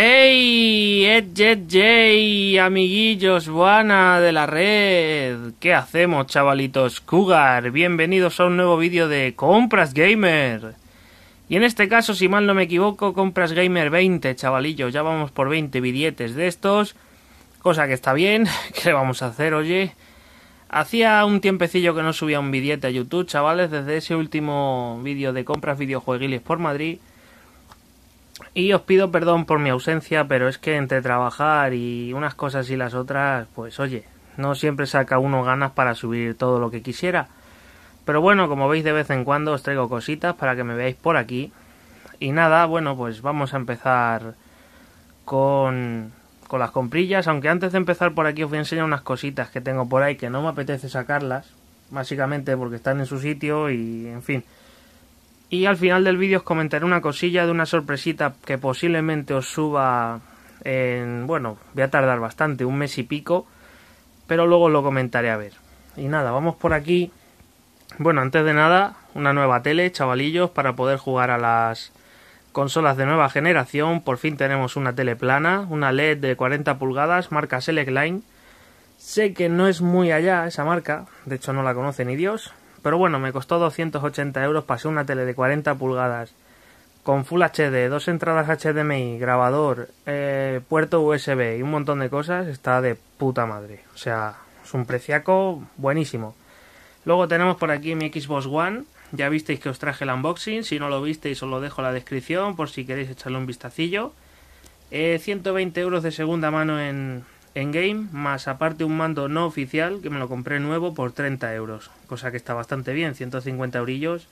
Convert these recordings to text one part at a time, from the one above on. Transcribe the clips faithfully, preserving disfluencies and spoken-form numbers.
¡Ey! ¡Ey, ey, ey! Amiguillos, Juana de la red. ¿Qué hacemos, chavalitos? Cougar, bienvenidos a un nuevo vídeo de Compras Gamer. Y en este caso, si mal no me equivoco, Compras Gamer veinte, chavalillos. Ya vamos por veinte billetes de estos. Cosa que está bien. ¿Qué le vamos a hacer, oye? Hacía un tiempecillo que no subía un billete a YouTube, chavales. Desde ese último vídeo de Compras Videojueguiles por Madrid. Y os pido perdón por mi ausencia, pero es que entre trabajar y unas cosas y las otras, pues oye, no siempre saca uno ganas para subir todo lo que quisiera. Pero bueno, como veis de vez en cuando os traigo cositas para que me veáis por aquí. Y nada, bueno, pues vamos a empezar con, con las comprillas. Aunque antes de empezar por aquí os voy a enseñar unas cositas que tengo por ahí que no me apetece sacarlas. Básicamente porque están en su sitio y en fin. Y al final del vídeo os comentaré una cosilla de una sorpresita que posiblemente os suba en... Bueno, voy a tardar bastante, un mes y pico. Pero luego os lo comentaré, a ver. Y nada, vamos por aquí. Bueno, antes de nada, una nueva tele, chavalillos, para poder jugar a las consolas de nueva generación. Por fin tenemos una tele plana, una L E D de cuarenta pulgadas, marca Select Line. Sé que no es muy allá esa marca, de hecho no la conoce ni Dios. Pero bueno, me costó doscientos ochenta euros, pasé una tele de cuarenta pulgadas con Full H D, dos entradas H D M I, grabador, eh, puerto U S B y un montón de cosas. Está de puta madre, o sea, es un preciaco buenísimo. Luego tenemos por aquí mi Xbox One, ya visteis que os traje el unboxing, si no lo visteis os lo dejo en la descripción por si queréis echarle un vistacillo. Eh, ciento veinte euros de segunda mano en... en game, más aparte un mando no oficial que me lo compré nuevo por treinta euros, cosa que está bastante bien, ciento cincuenta eurillos.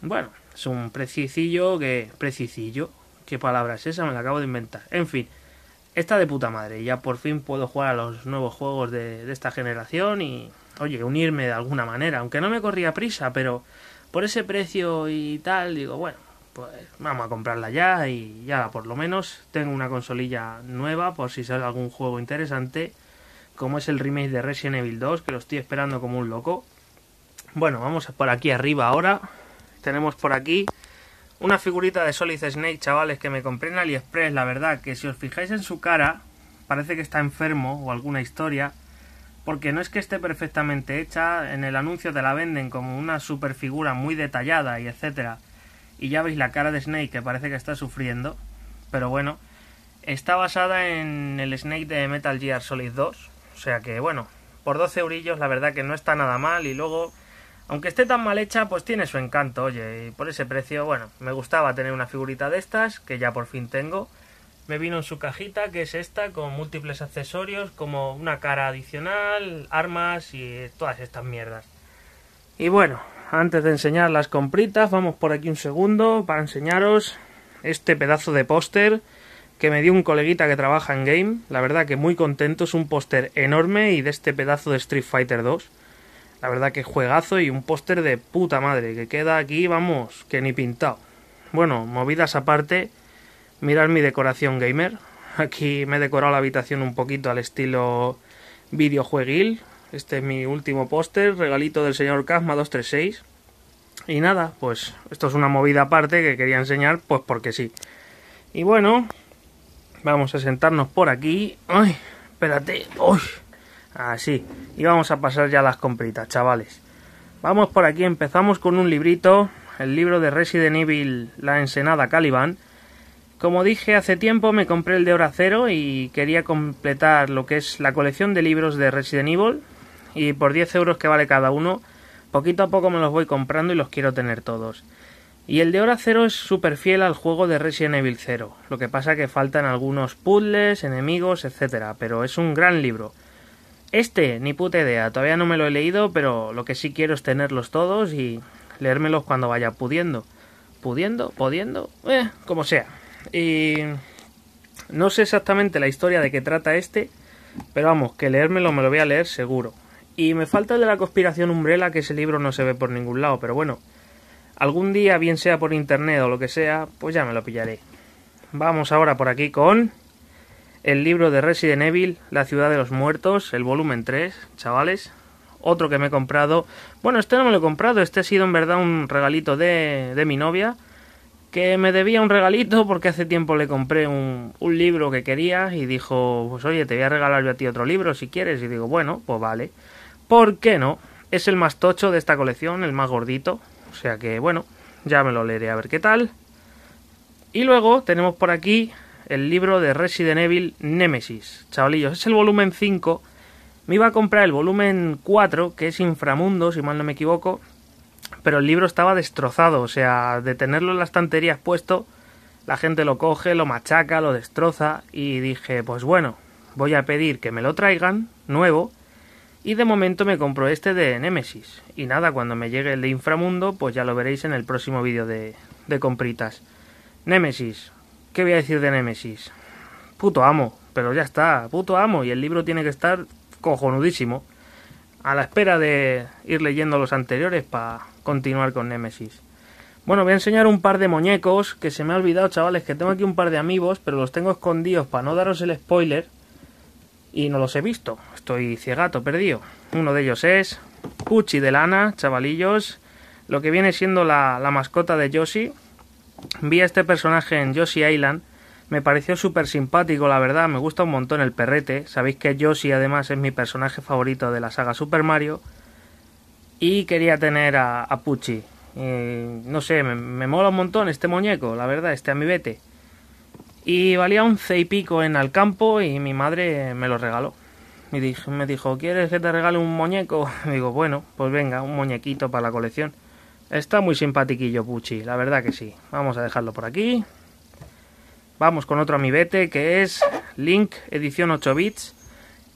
Bueno, es un precicillo que... precicillo, qué palabra es esa, me la acabo de inventar. En fin, está de puta madre, ya por fin puedo jugar a los nuevos juegos de, de esta generación y, oye, unirme de alguna manera, aunque no me corría prisa, pero por ese precio y tal, digo, bueno, pues vamos a comprarla ya y ya por lo menos tengo una consolilla nueva por si sale algún juego interesante como es el remake de Resident Evil dos, que lo estoy esperando como un loco. Bueno, vamos por aquí arriba ahora. Tenemos por aquí una figurita de Solid Snake, chavales, que me compré en AliExpress. La verdad que si os fijáis en su cara parece que está enfermo o alguna historia, porque no es que esté perfectamente hecha. En el anuncio te la venden como una super figura muy detallada y etcétera. Y ya veis la cara de Snake, que parece que está sufriendo. Pero bueno, está basada en el Snake de Metal Gear Solid dos. O sea que bueno, por doce eurillos la verdad que no está nada mal. Y luego, aunque esté tan mal hecha, pues tiene su encanto, oye. Y por ese precio, bueno, me gustaba tener una figurita de estas, que ya por fin tengo. Me vino en su cajita, que es esta, con múltiples accesorios, como una cara adicional, armas y todas estas mierdas. Y bueno, antes de enseñar las compritas, vamos por aquí un segundo para enseñaros este pedazo de póster que me dio un coleguita que trabaja en game. La verdad que muy contento, es un póster enorme y de este pedazo de Street Fighter dos. La verdad que juegazo y un póster de puta madre que queda aquí, vamos, que ni pintado. Bueno, movidas aparte, mirad mi decoración gamer. Aquí me he decorado la habitación un poquito al estilo videojueguil. Este es mi último póster, regalito del señor Kazma dos tres seis. Y nada, pues esto es una movida aparte que quería enseñar, pues porque sí. Y bueno, vamos a sentarnos por aquí. ¡Ay! Espérate. ¡Uy! Así. Y vamos a pasar ya a las compritas, chavales. Vamos por aquí, empezamos con un librito. El libro de Resident Evil, La Ensenada Caliban. Como dije hace tiempo, me compré el de Hora Cero y quería completar lo que es la colección de libros de Resident Evil. Y por diez euros que vale cada uno, poquito a poco me los voy comprando y los quiero tener todos. Y el de Hora Cero es súper fiel al juego de Resident Evil cero. Lo que pasa que faltan algunos puzzles, enemigos, etcétera. Pero es un gran libro. Este, ni puta idea, todavía no me lo he leído, pero lo que sí quiero es tenerlos todos y leérmelos cuando vaya pudiendo. Pudiendo, pudiendo, eh, como sea. Y no sé exactamente la historia de qué trata este, pero vamos, que leérmelo me lo voy a leer seguro. Y me falta el de la conspiración Umbrella, que ese libro no se ve por ningún lado, pero bueno, algún día, bien sea por internet o lo que sea, pues ya me lo pillaré. Vamos ahora por aquí con el libro de Resident Evil, La Ciudad de los Muertos, el volumen tres, chavales. Otro que me he comprado. Bueno, este no me lo he comprado, este ha sido en verdad un regalito de, de mi novia. que me debía un regalito porque hace tiempo le compré un, un libro que quería y dijo, pues oye, te voy a regalar yo a ti otro libro si quieres. Y digo, bueno, pues vale, ¿por qué no? Es el más tocho de esta colección, el más gordito, o sea que bueno, ya me lo leeré a ver qué tal. Y luego tenemos por aquí el libro de Resident Evil Nemesis. Chavalillos, es el volumen cinco. Me iba a comprar el volumen cuatro, que es Inframundo, si mal no me equivoco, pero el libro estaba destrozado, o sea, de tenerlo en las estanterías puesto, la gente lo coge, lo machaca, lo destroza, y dije, pues bueno, voy a pedir que me lo traigan, nuevo, y de momento me compro este de Nemesis. Y nada, cuando me llegue el de Inframundo, pues ya lo veréis en el próximo vídeo de, de compritas. Nemesis, ¿qué voy a decir de Nemesis? Puto amo, pero ya está, puto amo, y el libro tiene que estar cojonudísimo. A la espera de ir leyendo los anteriores para continuar con Nemesis. Bueno, voy a enseñar un par de muñecos que se me ha olvidado, chavales, que tengo aquí un par de amigos, pero los tengo escondidos para no daros el spoiler y no los he visto. Estoy ciegato, perdido. Uno de ellos es Pucci de lana, chavalillos, lo que viene siendo la, la mascota de Yoshi. Vi a este personaje en Yoshi Island, me pareció súper simpático, la verdad, me gusta un montón el perrete. Sabéis que Yoshi además es mi personaje favorito de la saga Super Mario y quería tener a, a Pucci. Eh, no sé, me, me mola un montón este muñeco, la verdad, este amibete. Y valía once y pico en Alcampo y mi madre me lo regaló. Y dijo, me dijo, ¿quieres que te regale un muñeco? Y digo, bueno, pues venga, un muñequito para la colección. Está muy simpatiquillo Pucci, la verdad que sí. Vamos a dejarlo por aquí. Vamos con otro amibete que es Link, edición ocho bits.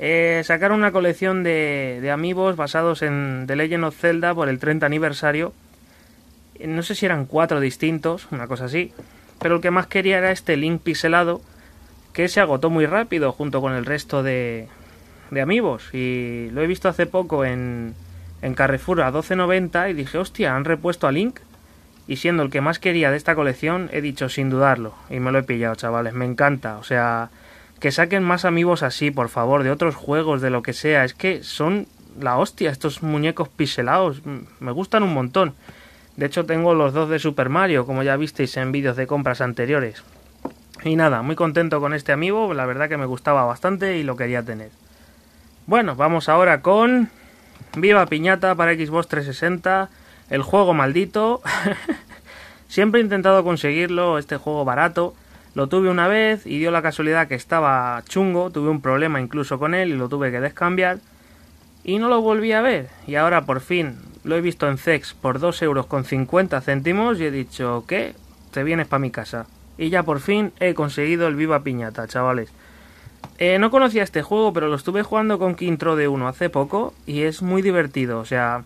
Eh, sacaron una colección de, de amibos basados en The Legend of Zelda por el treinta aniversario. No sé si eran cuatro distintos, una cosa así. Pero el que más quería era este Link pixelado, que se agotó muy rápido junto con el resto de, de amibos. Y lo he visto hace poco en, en Carrefour a doce noventa y dije, hostia, han repuesto a Link. Y siendo el que más quería de esta colección, he dicho sin dudarlo. Y me lo he pillado, chavales. Me encanta. O sea, que saquen más amigos así, por favor. De otros juegos, de lo que sea. Es que son la hostia estos muñecos pixelados. Me gustan un montón. De hecho, tengo los dos de Super Mario, como ya visteis en vídeos de compras anteriores. Y nada, muy contento con este amigo. La verdad que me gustaba bastante y lo quería tener. Bueno, vamos ahora con Viva Piñata para Xbox trescientos sesenta. El juego maldito. Siempre he intentado conseguirlo, este juego barato. Lo tuve una vez y dio la casualidad que estaba chungo. Tuve un problema incluso con él y lo tuve que descambiar. Y no lo volví a ver. Y ahora por fin lo he visto en Zex por dos euros con cincuenta céntimos. Y he dicho, ¿qué? Te vienes para mi casa. Y ya por fin he conseguido el Viva Piñata, chavales. Eh, no conocía este juego, pero lo estuve jugando con Quintro de uno hace poco. Y es muy divertido, o sea,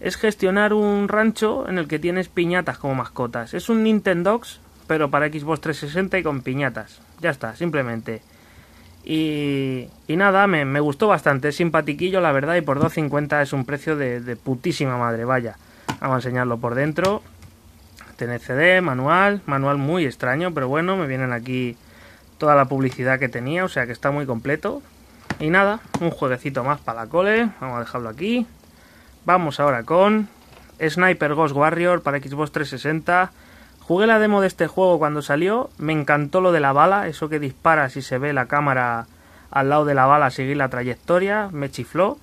es gestionar un rancho en el que tienes piñatas como mascotas. Es un Nintendox, pero para Xbox trescientos sesenta y con piñatas. Ya está, simplemente. Y, y nada, me, me gustó bastante. Es simpatiquillo, la verdad, y por dos cincuenta es un precio de, de putísima madre, vaya. Vamos a enseñarlo por dentro. Tiene C D, manual. Manual muy extraño, pero bueno, me vienen aquí toda la publicidad que tenía, o sea que está muy completo. Y nada, un jueguecito más para la cole. Vamos a dejarlo aquí. Vamos ahora con Sniper Ghost Warrior para Xbox trescientos sesenta. Jugué la demo de este juego cuando salió. Me encantó lo de la bala. Eso que disparas y se ve la cámara al lado de la bala seguir la trayectoria. Me chifló.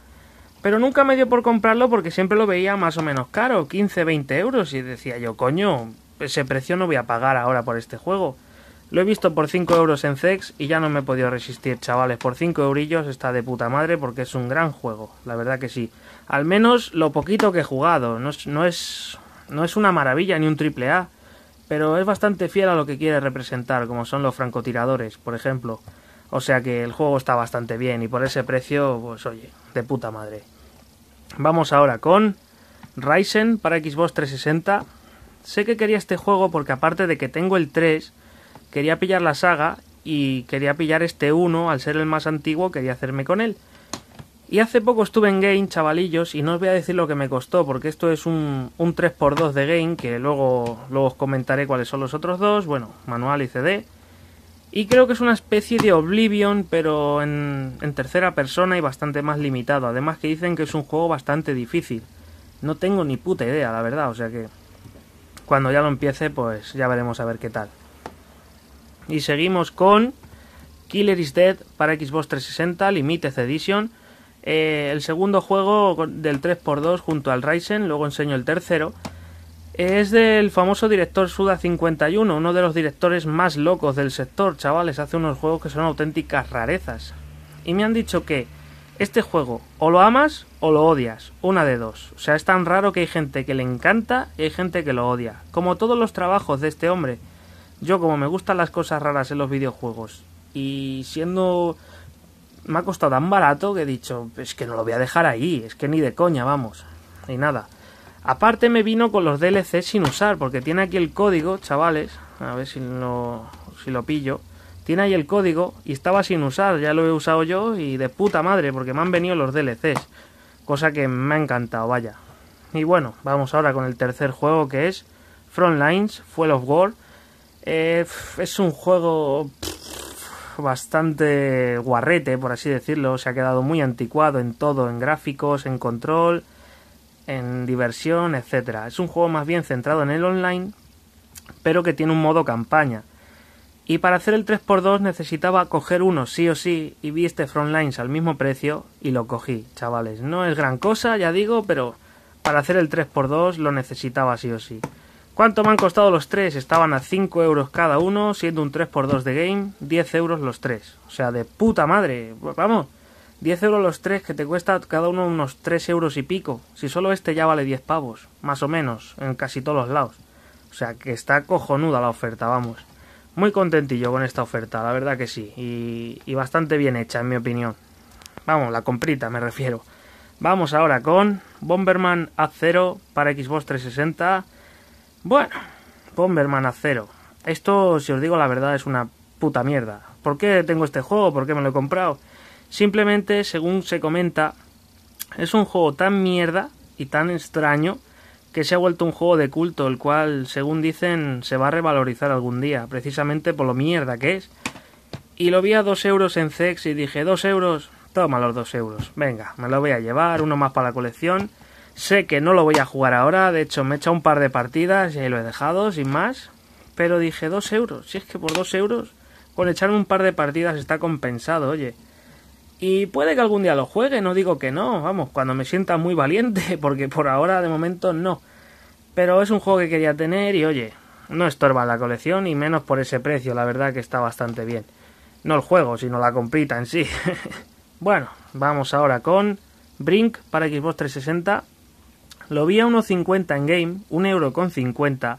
Pero nunca me dio por comprarlo porque siempre lo veía más o menos caro. quince, veinte euros. Y decía yo, coño, ese precio no voy a pagar ahora por este juego. Lo he visto por cinco euros en Zex y ya no me he podido resistir, chavales. Por cinco eurillos está de puta madre porque es un gran juego. La verdad que sí. Al menos lo poquito que he jugado. No es, no es, no es una maravilla ni un triple A. Pero es bastante fiel a lo que quiere representar, como son los francotiradores, por ejemplo. O sea que el juego está bastante bien y por ese precio, pues oye, de puta madre. Vamos ahora con Ryzen para Xbox trescientos sesenta. Sé que quería este juego porque aparte de que tengo el tres... quería pillar la saga y quería pillar este uno, al ser el más antiguo quería hacerme con él. Y hace poco estuve en Game, chavalillos, y no os voy a decir lo que me costó, porque esto es un, un tres por dos de Game, que luego, luego os comentaré cuáles son los otros dos, bueno, manual y C D. Y creo que es una especie de Oblivion, pero en, en tercera persona y bastante más limitado. Además que dicen que es un juego bastante difícil. No tengo ni puta idea, la verdad, o sea que Cuando ya lo empiece, pues ya veremos a ver qué tal. Y seguimos con Killer is Dead para Xbox trescientos sesenta Limited Edition. Eh, el segundo juego del tres por dos junto al Ryzen, luego enseño el tercero. Es del famoso director Suda cincuenta y uno, uno de los directores más locos del sector, chavales. Hace unos juegos que son auténticas rarezas. Y me han dicho que este juego o lo amas o lo odias, una de dos. O sea, es tan raro que hay gente que le encanta y hay gente que lo odia. Como todos los trabajos de este hombre. Yo, como me gustan las cosas raras en los videojuegos, y siendo... me ha costado tan barato que he dicho, es que no lo voy a dejar ahí, es que ni de coña, vamos. Y nada. Aparte me vino con los D L C sin usar, porque tiene aquí el código, chavales, a ver si lo, si lo pillo. Tiene ahí el código y estaba sin usar, ya lo he usado yo y de puta madre, porque me han venido los D L Cs, cosa que me ha encantado, vaya. Y bueno, vamos ahora con el tercer juego, que es Frontlines, Fuel of War. Eh, es un juego bastante guarrete, por así decirlo, se ha quedado muy anticuado en todo, en gráficos, en control, en diversión, etcétera. Es un juego más bien centrado en el online, pero que tiene un modo campaña. Y para hacer el tres por dos necesitaba coger uno sí o sí, y vi este Frontlines al mismo precio y lo cogí, chavales. No es gran cosa, ya digo, pero para hacer el tres por dos lo necesitaba sí o sí. ¿Cuánto me han costado los tres? Estaban a cinco euros cada uno, siendo un tres por dos de game, diez euros los tres. O sea, de puta madre, vamos... diez euros los tres, que te cuesta cada uno unos tres euros y pico. Si solo este ya vale diez pavos, más o menos, en casi todos los lados. O sea, que está cojonuda la oferta, vamos. Muy contentillo con esta oferta, la verdad que sí. Y, y bastante bien hecha, en mi opinión. Vamos, la comprita, me refiero. Vamos ahora con Bomberman A cero para Xbox trescientos sesenta. Bueno, Bomberman A cero. Esto, si os digo la verdad, es una puta mierda. ¿Por qué tengo este juego? ¿Por qué me lo he comprado? Simplemente, según se comenta, es un juego tan mierda y tan extraño que se ha vuelto un juego de culto, el cual, según dicen, se va a revalorizar algún día, precisamente por lo mierda que es. Y lo vi a dos euros en Cex y dije, dos euros, toma los dos euros, venga, me lo voy a llevar, uno más para la colección. Sé que no lo voy a jugar ahora, de hecho me he echado un par de partidas y ahí lo he dejado, sin más. Pero dije, dos euros, si es que por dos euros, con echarme un par de partidas está compensado, oye. Y puede que algún día lo juegue, no digo que no, vamos, cuando me sienta muy valiente, porque por ahora, de momento, no. Pero es un juego que quería tener y, oye, no estorba la colección, y menos por ese precio, la verdad que está bastante bien. No el juego, sino la comprita en sí. Bueno, vamos ahora con Brink para Xbox trescientos sesenta. Lo vi a uno cincuenta en game, un euro con cincuenta,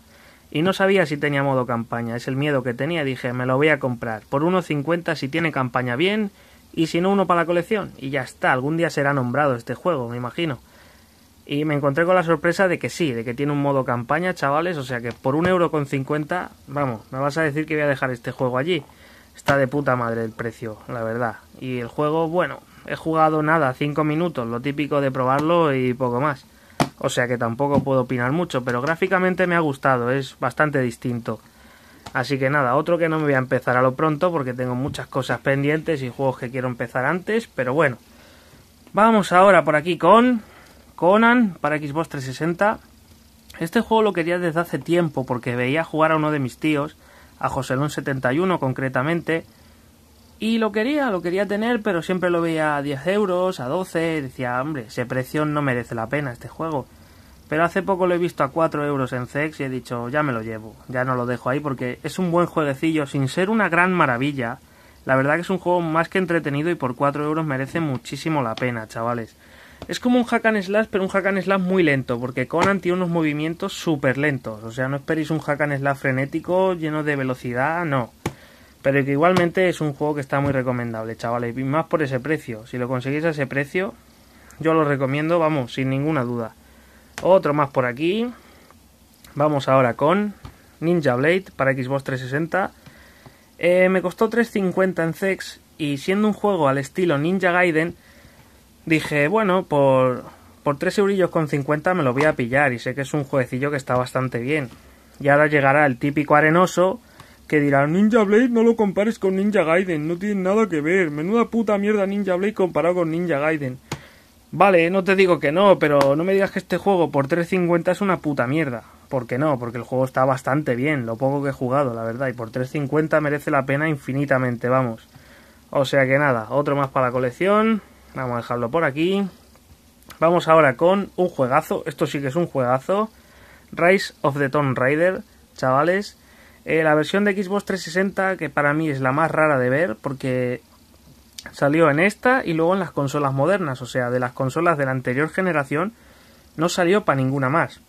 y no sabía si tenía modo campaña. Es el miedo que tenía, dije, me lo voy a comprar. Por uno cincuenta, si tiene campaña, bien... y si no, uno para la colección, y ya está, algún día será nombrado este juego, me imagino. Y me encontré con la sorpresa de que sí, de que tiene un modo campaña, chavales, o sea que por un euro con cincuenta, vamos, me vas a decir que voy a dejar este juego allí. Está de puta madre el precio, la verdad. Y el juego, bueno, he jugado nada, cinco minutos, lo típico de probarlo y poco más. O sea que tampoco puedo opinar mucho, pero gráficamente me ha gustado, es bastante distinto. Así que nada, otro que no me voy a empezar a lo pronto porque tengo muchas cosas pendientes y juegos que quiero empezar antes, pero bueno. Vamos ahora por aquí con Conan para Xbox trescientos sesenta. Este juego lo quería desde hace tiempo porque veía jugar a uno de mis tíos, a José Lon setenta y uno concretamente, y lo quería, lo quería tener, pero siempre lo veía a diez euros, a doce, y decía, hombre, ese precio no merece la pena este juego. Pero hace poco lo he visto a cuatro euros en Cex y he dicho, ya me lo llevo, ya no lo dejo ahí porque es un buen jueguecillo, sin ser una gran maravilla. La verdad que es un juego más que entretenido y por cuatro euros merece muchísimo la pena, chavales. Es como un hack and slash, pero un hack and slash muy lento, porque Conan tiene unos movimientos súper lentos. O sea, no esperéis un hack and slash frenético, lleno de velocidad, no. Pero que igualmente es un juego que está muy recomendable, chavales, y más por ese precio. Si lo conseguís a ese precio, yo lo recomiendo, vamos, sin ninguna duda. Otro más por aquí. Vamos ahora con Ninja Blade para Xbox trescientos sesenta. Eh, me costó tres cincuenta en Cex y siendo un juego al estilo Ninja Gaiden, dije, bueno, por, por tres euros con cincuenta me lo voy a pillar y sé que es un jueguecillo que está bastante bien. Y ahora llegará el típico arenoso que dirá, Ninja Blade no lo compares con Ninja Gaiden, no tiene nada que ver, menuda puta mierda Ninja Blade comparado con Ninja Gaiden. Vale, no te digo que no, pero no me digas que este juego por tres cincuenta es una puta mierda. ¿por qué no? Porque el juego está bastante bien, lo poco que he jugado, la verdad, y por tres cincuenta merece la pena infinitamente, vamos. O sea que nada, otro más para la colección, vamos a dejarlo por aquí. Vamos ahora con un juegazo, esto sí que es un juegazo, Rise of the Tomb Raider, chavales. Eh, la versión de Xbox trescientos sesenta, que para mí es la más rara de ver, porque salió en esta y luego en las consolas modernas, o sea, de las consolas de la anterior generación, no salió para ninguna más.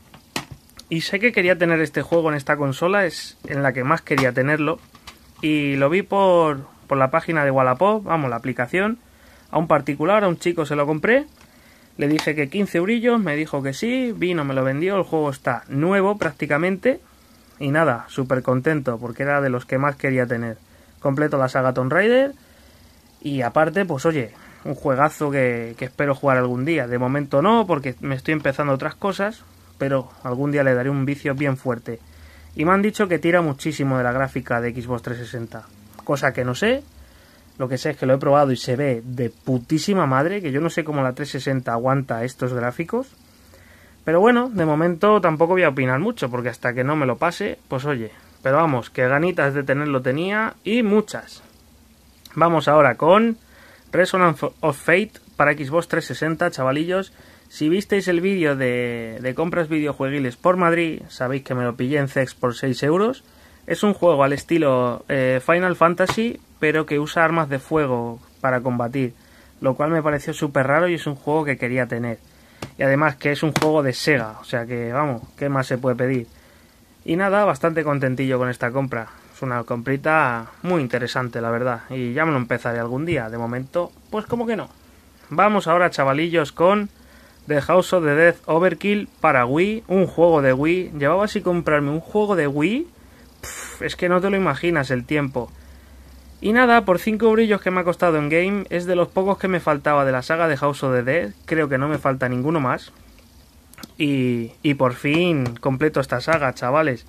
Y sé que quería tener este juego en esta consola, es en la que más quería tenerlo, y lo vi por, por la página de Wallapop, vamos, la aplicación, a un particular, a un chico se lo compré, le dije que quince eurillos, me dijo que sí, vino, me lo vendió, el juego está nuevo prácticamente, y nada, súper contento, porque era de los que más quería tener. Completo la saga Tomb Raider, y aparte, pues oye, un juegazo que, que espero jugar algún día. De momento no, porque me estoy empezando otras cosas, pero algún día le daré un vicio bien fuerte. Y me han dicho que tira muchísimo de la gráfica de Xbox trescientos sesenta, cosa que no sé. Lo que sé es que lo he probado y se ve de putísima madre, que yo no sé cómo la trescientos sesenta aguanta estos gráficos. Pero bueno, de momento tampoco voy a opinar mucho, porque hasta que no me lo pase, pues oye. Pero vamos, que ganitas de tenerlo tenía, y muchas. Vamos ahora con Resonance of Fate para Xbox trescientos sesenta, chavalillos. Si visteis el vídeo de, de compras videojueguiles por Madrid, sabéis que me lo pillé en Cex por seis euros. Es un juego al estilo eh, Final Fantasy, pero que usa armas de fuego para combatir, lo cual me pareció súper raro y es un juego que quería tener. Y además que es un juego de Sega, o sea que vamos, ¿qué más se puede pedir? Y nada, bastante contentillo con esta compra. Es una comprita muy interesante, la verdad, y ya me lo empezaré algún día. De momento, pues como que no. Vamos ahora, chavalillos, con The House of the Dead Overkill para Wii, un juego de Wii. Llevaba así comprarme un juego de Wii, pff, es que no te lo imaginas el tiempo. Y nada, por cinco eurillos que me ha costado en game, es de los pocos que me faltaba de la saga de House of the Dead, creo que no me falta ninguno más. Y, y por fin completo esta saga, chavales.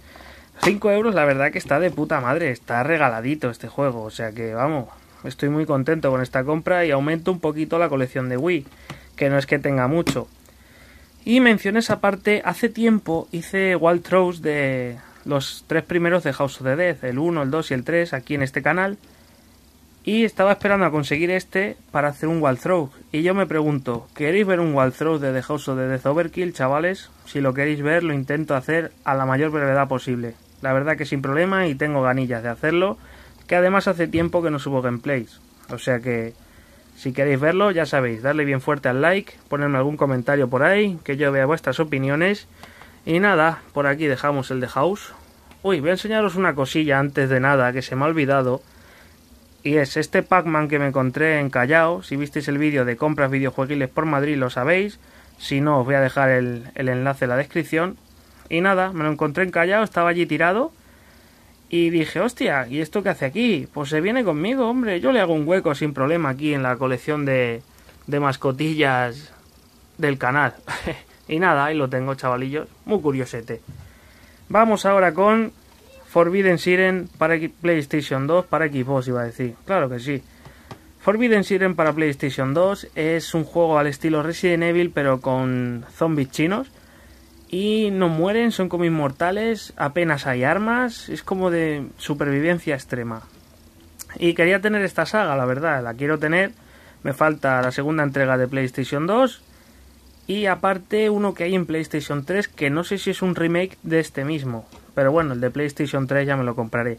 cinco euros, la verdad que está de puta madre, está regaladito este juego, o sea que vamos, estoy muy contento con esta compra y aumento un poquito la colección de Wii, que no es que tenga mucho. Y mencioné esa parte, hace tiempo hice Wild Throws de los tres primeros de House of the Dead, el uno, el dos y el tres, aquí en este canal. Y estaba esperando a conseguir este para hacer un walkthrough. Y yo me pregunto, ¿queréis ver un walkthrough de The House of the Dead Overkill, chavales? Si lo queréis ver, lo intento hacer a la mayor brevedad posible. La verdad que sin problema y tengo ganillas de hacerlo, que además hace tiempo que no subo gameplays. O sea que, si queréis verlo, ya sabéis, darle bien fuerte al like, ponerme algún comentario por ahí, que yo vea vuestras opiniones. Y nada, por aquí dejamos el The House. Uy, voy a enseñaros una cosilla antes de nada, que se me ha olvidado. Y es este Pac-Man que me encontré en Callao. Si visteis el vídeo de compras videojueguiles por Madrid lo sabéis. Si no, os voy a dejar el, el enlace en la descripción. Y nada, me lo encontré en Callao, estaba allí tirado. Y dije, hostia, ¿y esto qué hace aquí? Pues se viene conmigo, hombre. Yo le hago un hueco sin problema aquí en la colección de, de mascotillas del canal. Y nada, ahí lo tengo, chavalillos. Muy curiosete. Vamos ahora con Forbidden Siren para PlayStation dos, para Xbox iba a decir, claro que sí. Forbidden Siren para PlayStation dos es un juego al estilo Resident Evil pero con zombies chinos y no mueren, son como inmortales, apenas hay armas, es como de supervivencia extrema. Y quería tener esta saga, la verdad, la quiero tener, me falta la segunda entrega de PlayStation dos y aparte uno que hay en PlayStation tres que no sé si es un remake de este mismo. Pero bueno, el de PlayStation tres ya me lo compraré.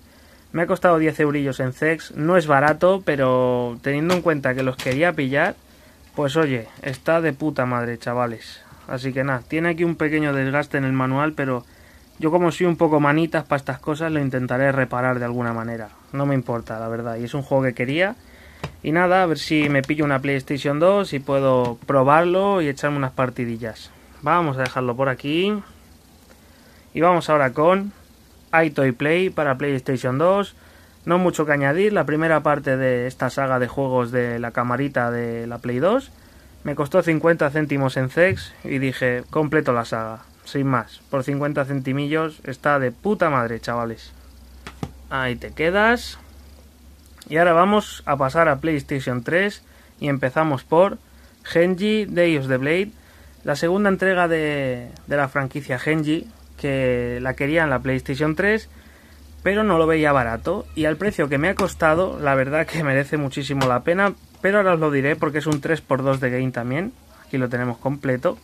Me ha costado diez eurillos en Cex. No es barato, pero teniendo en cuenta que los quería pillar, pues oye, está de puta madre, chavales. Así que nada, tiene aquí un pequeño desgaste en el manual, pero yo como soy un poco manitas para estas cosas, lo intentaré reparar de alguna manera. No me importa, la verdad. Y es un juego que quería. Y nada, a ver si me pillo una PlayStation dos y puedo probarlo y echarme unas partidillas. Vamos a dejarlo por aquí. Y vamos ahora con iToy Play para PlayStation dos. No mucho que añadir, la primera parte de esta saga de juegos de la camarita de la Play dos. Me costó cincuenta céntimos en Cex y dije, completo la saga, sin más. Por cincuenta centimillos está de puta madre, chavales. Ahí te quedas. Y ahora vamos a pasar a PlayStation tres y empezamos por Genji Day of the Blade. La segunda entrega de, de la franquicia Genji, que la quería en la PlayStation tres, pero no lo veía barato, y al precio que me ha costado, la verdad que merece muchísimo la pena, pero ahora os lo diré porque es un tres por dos de game también, aquí lo tenemos completo.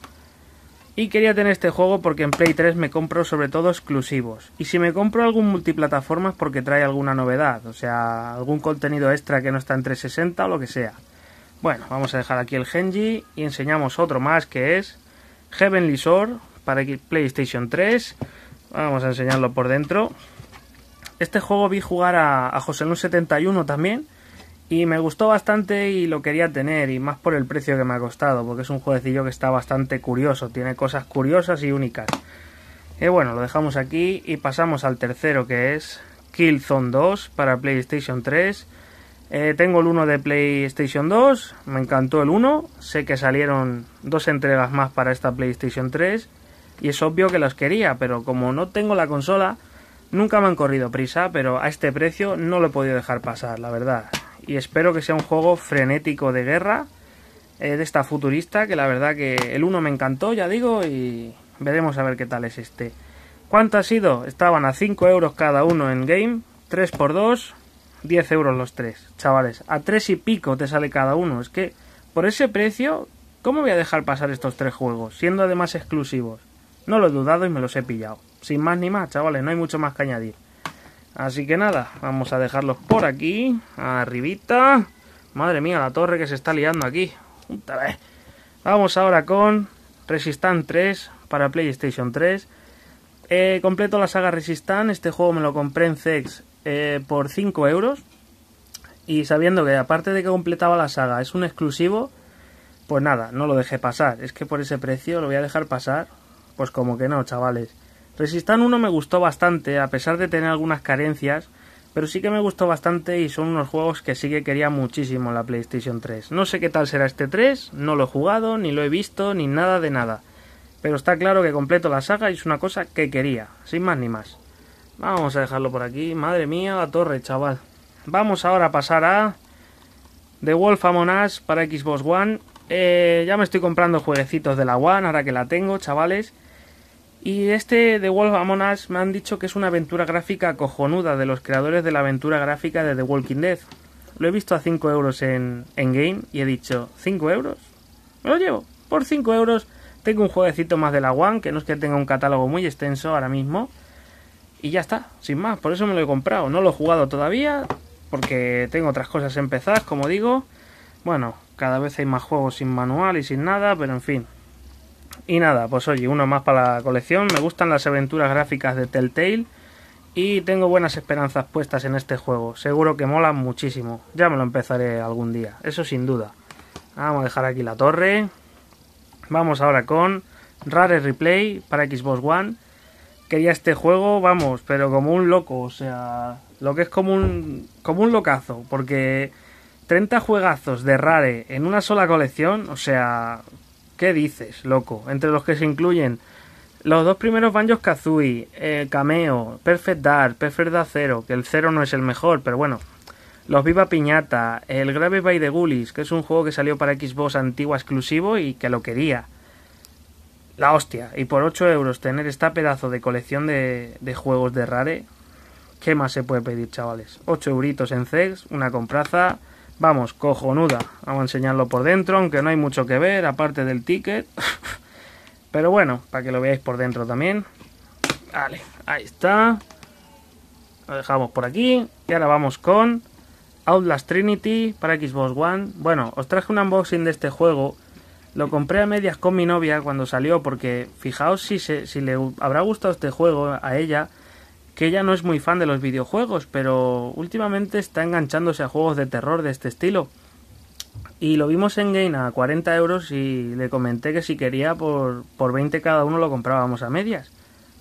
Y quería tener este juego porque en Play tres me compro sobre todo exclusivos. Y si me compro algún multiplataforma es porque trae alguna novedad. O sea, algún contenido extra que no está en trescientos sesenta o lo que sea. Bueno, vamos a dejar aquí el Genji y enseñamos otro más que es Heavenly Sword para PlayStation tres. Vamos a enseñarlo por dentro. Este juego vi jugar a, a José Luis setenta y uno también. Y me gustó bastante y lo quería tener, y más por el precio que me ha costado, porque es un jueguecillo que está bastante curioso, tiene cosas curiosas y únicas. Y bueno, lo dejamos aquí y pasamos al tercero, que es Killzone dos para PlayStation tres. Eh, tengo el uno de PlayStation dos, me encantó el uno, sé que salieron dos entregas más para esta PlayStation tres, y es obvio que las quería, pero como no tengo la consola, nunca me han corrido prisa, pero a este precio no lo he podido dejar pasar, la verdad. Y espero que sea un juego frenético de guerra, eh, de esta futurista, que la verdad que el uno me encantó, ya digo, y veremos a ver qué tal es este. ¿Cuánto ha sido? Estaban a cinco euros cada uno en game, tres por dos, diez euros los tres, chavales. A tres y pico te sale cada uno, es que por ese precio, ¿cómo voy a dejar pasar estos tres juegos? Siendo además exclusivos. No lo he dudado y me los he pillado. Sin más ni más, chavales, no hay mucho más que añadir. Así que nada, vamos a dejarlos por aquí, arribita. Madre mía, la torre que se está liando aquí. Vamos ahora con Resistance tres para PlayStation tres. Eh, completo la saga Resistance, este juego me lo compré en Cex eh, por cinco euros. Y sabiendo que aparte de que completaba la saga es un exclusivo, pues nada, no lo dejé pasar. Es que por ese precio lo voy a dejar pasar, pues como que no, chavales. Resistance uno me gustó bastante, a pesar de tener algunas carencias, pero sí que me gustó bastante y son unos juegos que sí que quería muchísimo en la PlayStation tres. No sé qué tal será este tres, no lo he jugado, ni lo he visto, ni nada de nada. Pero está claro que completo la saga y es una cosa que quería, sin más ni más. Vamos a dejarlo por aquí, madre mía, la torre, chaval. Vamos ahora a pasar a The Wolf Among Us para Xbox One. Eh, ya me estoy comprando jueguecitos de la One, ahora que la tengo, chavales. Y este The Wolf Among Us me han dicho que es una aventura gráfica cojonuda de los creadores de la aventura gráfica de The Walking Dead. Lo he visto a cinco euros en, en game y he dicho, ¿cinco euros? Me lo llevo. Por cinco euros tengo un jueguecito más de la One, que no es que tenga un catálogo muy extenso ahora mismo. Y ya está, sin más, por eso me lo he comprado. No lo he jugado todavía, porque tengo otras cosas empezadas, como digo. Bueno, cada vez hay más juegos sin manual y sin nada, pero en fin. Y nada, pues oye, uno más para la colección. Me gustan las aventuras gráficas de Telltale y tengo buenas esperanzas puestas en este juego. Seguro que mola muchísimo. Ya me lo empezaré algún día, eso sin duda. Vamos a dejar aquí la torre. Vamos ahora con Rare Replay para Xbox One. Quería este juego, vamos, pero como un loco. O sea, lo que es como un, como un locazo, porque treinta juegazos de Rare en una sola colección, o sea... ¿Qué dices, loco? Entre los que se incluyen los dos primeros Banjo-Kazooie, eh, Cameo, Perfect Dark, Perfect Dark Zero, que el Zero no es el mejor, pero bueno, los Viva Piñata, el Grave by the Ghoulies, que es un juego que salió para Xbox antigua exclusivo y que lo quería. La hostia, y por ocho euros tener esta pedazo de colección de, de juegos de Rare, ¿qué más se puede pedir, chavales? ocho euritos en Cex, una compraza... Vamos, cojonuda. Vamos a enseñarlo por dentro, aunque no hay mucho que ver, aparte del ticket. Pero bueno, para que lo veáis por dentro también. Vale, ahí está. Lo dejamos por aquí. Y ahora vamos con Outlast Trinity para Xbox One. Bueno, os traje un unboxing de este juego. Lo compré a medias con mi novia cuando salió, porque fijaos si, se, si le habrá gustado este juego a ella... que ella no es muy fan de los videojuegos, pero últimamente está enganchándose a juegos de terror de este estilo. Y lo vimos en Game a cuarenta euros y le comenté que si quería por, por veinte cada uno lo comprábamos a medias.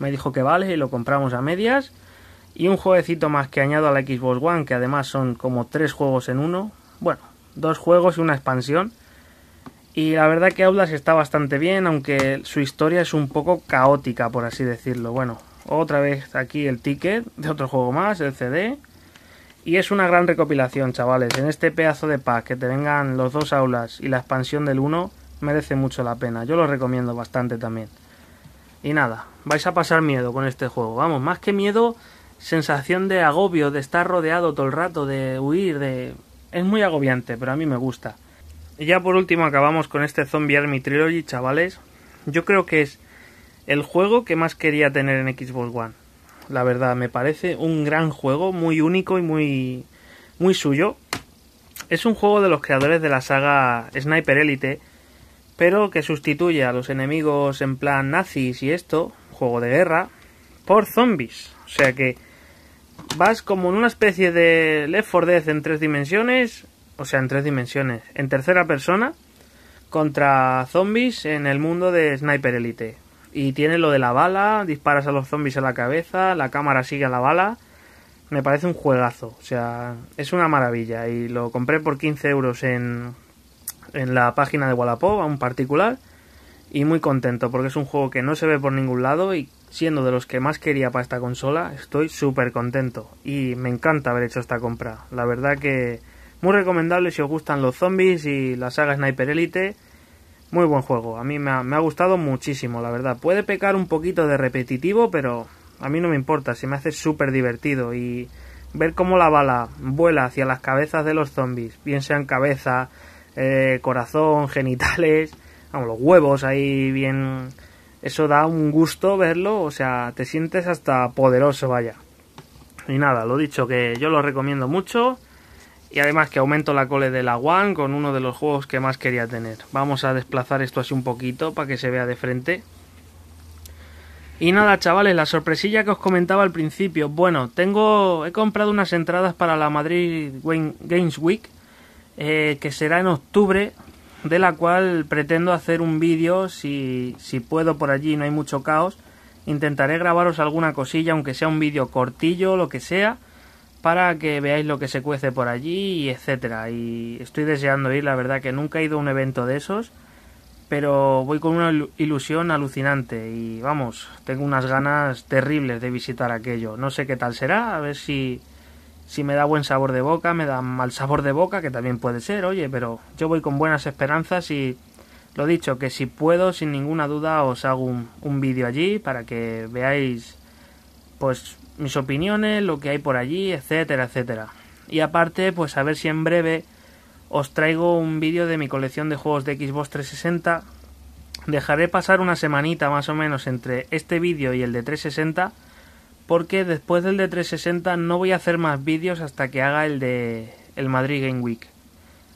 Me dijo que vale y lo compramos a medias. Y un jueguecito más que añado a la Xbox One, que además son como tres juegos en uno. Bueno, dos juegos y una expansión. Y la verdad que Outlast está bastante bien, aunque su historia es un poco caótica, por así decirlo. Bueno... Otra vez aquí el ticket de otro juego más, el C D. Y es una gran recopilación, chavales. En este pedazo de pack que te vengan los dos aulas y la expansión del uno merece mucho la pena. Yo lo recomiendo bastante también. Y nada, vais a pasar miedo con este juego. Vamos, más que miedo, sensación de agobio, de estar rodeado todo el rato, de huir, de... Es muy agobiante, pero a mí me gusta. Y ya por último acabamos con este Zombie Army Trilogy, chavales. Yo creo que es el juego que más quería tener en Xbox One. La verdad, me parece un gran juego, muy único y muy, muy suyo. Es un juego de los creadores de la saga Sniper Elite, pero que sustituye a los enemigos en plan nazis y esto, juego de guerra, por zombies. O sea que vas como en una especie de Left four Dead en tres dimensiones, o sea, en tres dimensiones, en tercera persona, contra zombies en el mundo de Sniper Elite. Y tiene lo de la bala, disparas a los zombies a la cabeza, la cámara sigue a la bala. Me parece un juegazo, o sea, es una maravilla. Y lo compré por quince euros en, en la página de Wallapop, a un particular. Y muy contento, porque es un juego que no se ve por ningún lado y siendo de los que más quería para esta consola, estoy súper contento. Y me encanta haber hecho esta compra. La verdad que muy recomendable si os gustan los zombies y la saga Sniper Elite. Muy buen juego, a mí me ha, me ha gustado muchísimo, la verdad. Puede pecar un poquito de repetitivo, pero a mí no me importa, se me hace súper divertido. Y ver cómo la bala vuela hacia las cabezas de los zombies, bien sean cabeza, eh, corazón, genitales, vamos, los huevos ahí bien... Eso da un gusto verlo, o sea, te sientes hasta poderoso, vaya. Y nada, lo dicho, que yo lo recomiendo mucho. Y además que aumento la cole de la One con uno de los juegos que más quería tener. Vamos a desplazar esto así un poquito para que se vea de frente. Y nada, chavales, la sorpresilla que os comentaba al principio. Bueno, tengo he comprado unas entradas para la Madrid Games Week, eh, que será en octubre, de la cual pretendo hacer un vídeo, si, si puedo por allí, no hay mucho caos. Intentaré grabaros alguna cosilla, aunque sea un vídeo cortillo, lo que sea, para que veáis lo que se cuece por allí, y etcétera. Y estoy deseando ir, la verdad que nunca he ido a un evento de esos, pero voy con una ilusión alucinante y vamos, tengo unas ganas terribles de visitar aquello. No sé qué tal será, a ver si... Si me da buen sabor de boca, me da mal sabor de boca, que también puede ser, oye, pero yo voy con buenas esperanzas y lo dicho, que si puedo, sin ninguna duda, os hago un, un vídeo allí para que veáis, pues, mis opiniones, lo que hay por allí, etcétera, etcétera. Y aparte, pues, a ver si en breve os traigo un vídeo de mi colección de juegos de Xbox trescientos sesenta. Dejaré pasar una semanita más o menos entre este vídeo y el de trescientos sesenta. Porque después del de trescientos sesenta no voy a hacer más vídeos hasta que haga el de el Madrid Game Week.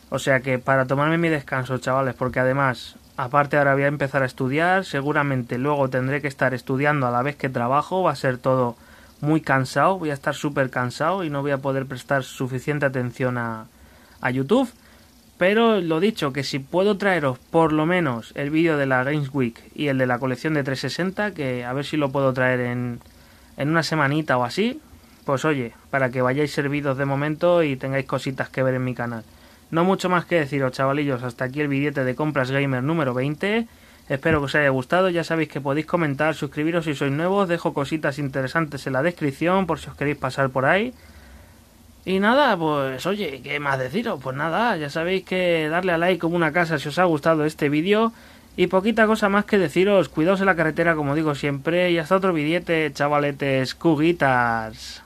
O sea que para tomarme mi descanso, chavales, porque además, aparte ahora voy a empezar a estudiar, seguramente luego tendré que estar estudiando a la vez que trabajo, va a ser todo muy cansado, voy a estar súper cansado y no voy a poder prestar suficiente atención a, a YouTube. Pero lo dicho, que si puedo traeros por lo menos el vídeo de la Games Week y el de la colección de trescientos sesenta, que a ver si lo puedo traer en... en una semanita o así, pues oye, para que vayáis servidos de momento y tengáis cositas que ver en mi canal. No mucho más que deciros, chavalillos, hasta aquí el billete de Compras Gamer número veinte. Espero que os haya gustado, ya sabéis que podéis comentar, suscribiros si sois nuevos, dejo cositas interesantes en la descripción por si os queréis pasar por ahí. Y nada, pues oye, ¿qué más deciros? Pues nada, ya sabéis que darle a like como una casa si os ha gustado este vídeo. Y poquita cosa más que deciros, cuidaos en la carretera como digo siempre y hasta otro billete, chavaletes, cuguitas.